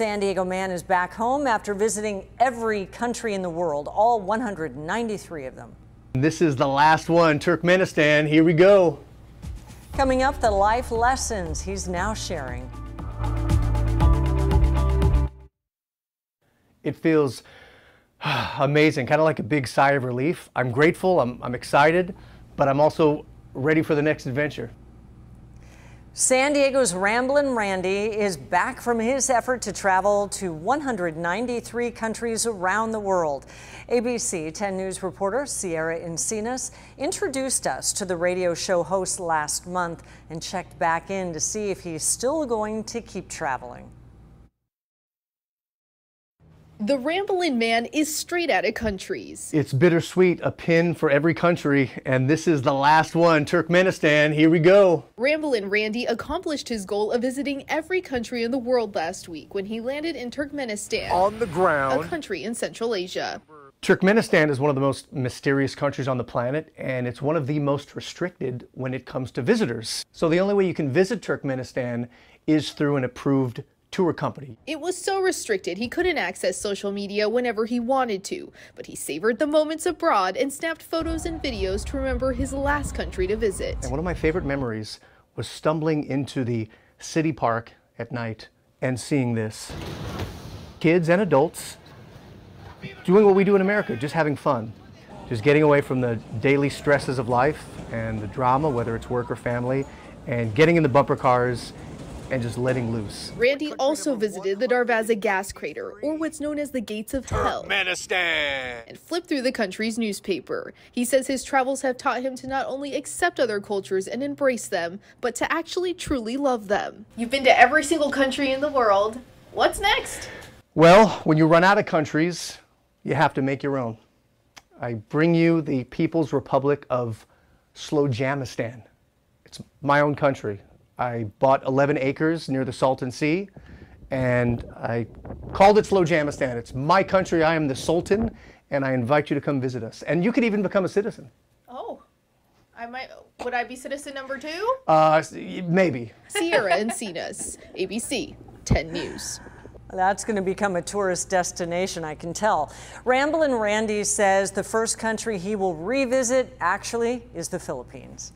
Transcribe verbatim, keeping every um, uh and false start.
San Diego man is back home after visiting every country in the world, all one hundred ninety-three of them. This is the last one, Turkmenistan. Here we go. Coming up, the life lessons he's now sharing. It feels amazing, kind of like a big sigh of relief. I'm grateful, I'm, I'm excited, but I'm also ready for the next adventure. San Diego's Ramblin' Randy is back from his effort to travel to one hundred ninety-three countries around the world. A B C ten News reporter Ciara Encinas introduced us to the radio show host last month and checked back in to see if he's still going to keep traveling. The Ramblin' Man is straight out of countries. It's bittersweet, a pin for every country, and this is the last one, Turkmenistan. Here we go. Ramblin' Randy accomplished his goal of visiting every country in the world last week when he landed in Turkmenistan. On the ground. A country in Central Asia. Turkmenistan is one of the most mysterious countries on the planet, and it's one of the most restricted when it comes to visitors. So the only way you can visit Turkmenistan is through an approved tour company. It was so restricted he couldn't access social media whenever he wanted to, but he savored the moments abroad and snapped photos and videos to remember his last country to visit. And one of my favorite memories was stumbling into the city park at night and seeing this. Kids and adults doing what we do in America, just having fun, just getting away from the daily stresses of life and the drama, whether it's work or family, and getting in the bumper cars and just letting loose. Randy also visited the Darvaza gas crater, or what's known as the Gates of Hell, Turkmenistan, and flipped through the country's newspaper. He says his travels have taught him to not only accept other cultures and embrace them, but to actually truly love them. You've been to every single country in the world. What's next? Well, when you run out of countries, you have to make your own. I bring you the People's Republic of Slojamistan. It's my own country. I bought eleven acres near the Salton Sea, and I called it Slojamistan. It's my country, I am the Sultan, and I invite you to come visit us. And you could even become a citizen. Oh, I might, would I be citizen number two? Uh, maybe. Ciara Encinas, A B C ten News. That's going to become a tourist destination, I can tell. Ramblin' Randy says the first country he will revisit actually is the Philippines.